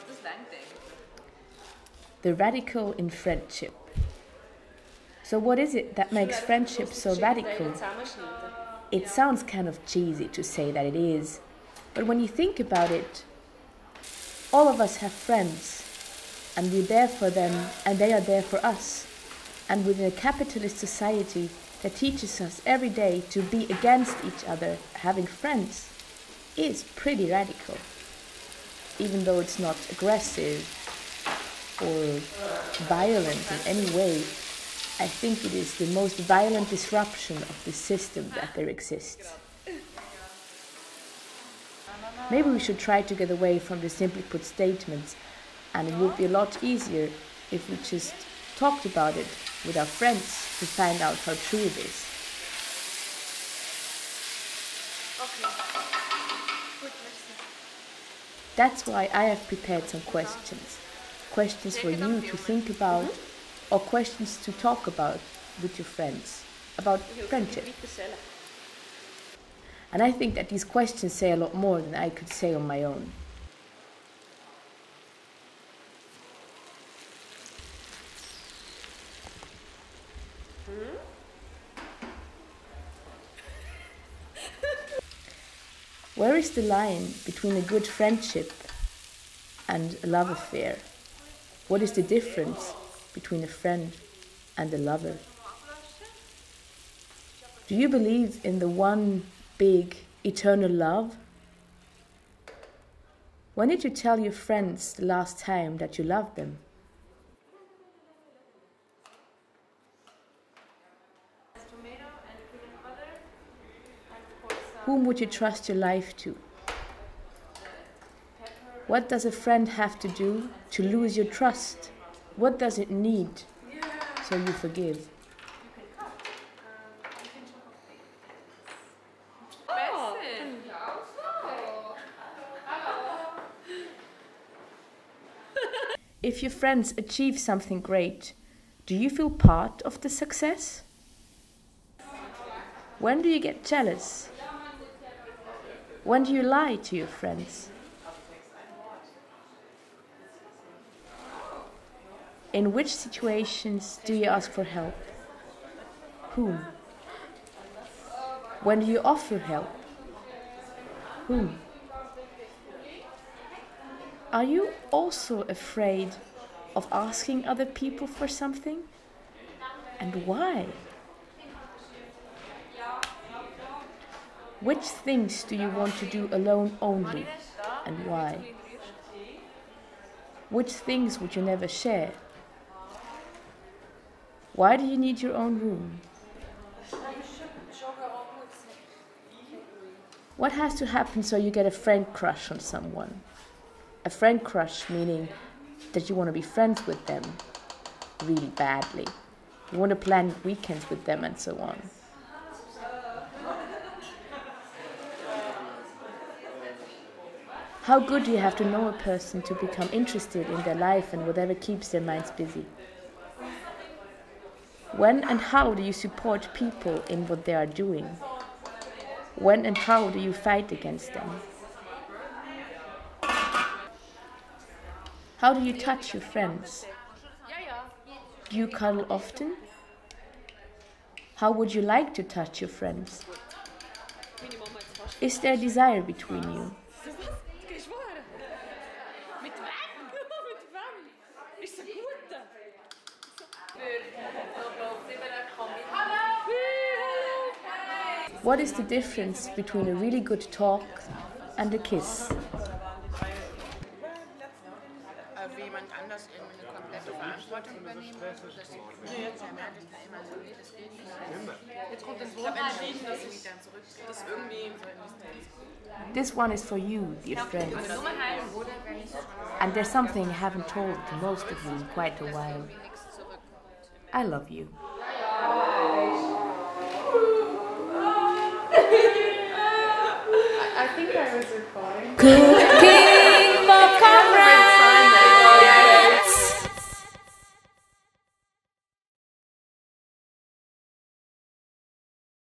love this bang thing. The radical in friendship. So what is it that makes friendship so radical? It sounds kind of cheesy to say that it is, but when you think about it, all of us have friends, and we're there for them, and they are there for us. And within a capitalist society that teaches us every day to be against each other, having friends is pretty radical, even though it's not aggressive or violent in any way. I think it is the most violent disruption of the system that there exists. Maybe we should try to get away from the simply put statements, and it would be a lot easier if we just talked about it with our friends to find out how true it is. That's why I have prepared some questions. Questions for you to think about, or questions to talk about with your friends, about friendship. And I think that these questions say a lot more than I could say on my own. Where is the line between a good friendship and a love affair? What is the difference between a friend and a lover? Do you believe in the one big eternal love? When did you tell your friends the last time that you loved them? Whom would you trust your life to? What does a friend have to do to lose your trust? What does it need so you forgive? If your friends achieve something great, do you feel part of the success? When do you get jealous? When do you lie to your friends? In which situations do you ask for help? Whom? When do you offer help? Whom? Are you also afraid of asking other people for something? And why? Which things do you want to do alone only, and why? Which things would you never share? Why do you need your own room? What has to happen so you get a friend crush on someone? A friend crush meaning that you want to be friends with them really badly. You want to plan weekends with them and so on. How good do you have to know a person to become interested in their life and whatever keeps their minds busy? When and how do you support people in what they are doing? When and how do you fight against them? How do you touch your friends? Do you cuddle often? How would you like to touch your friends? Is there desire between you? What is the difference between a really good talk and a kiss? This one is for you, dear friends. And there's something I haven't told to most of you in quite a while. I love you. I think I was recording.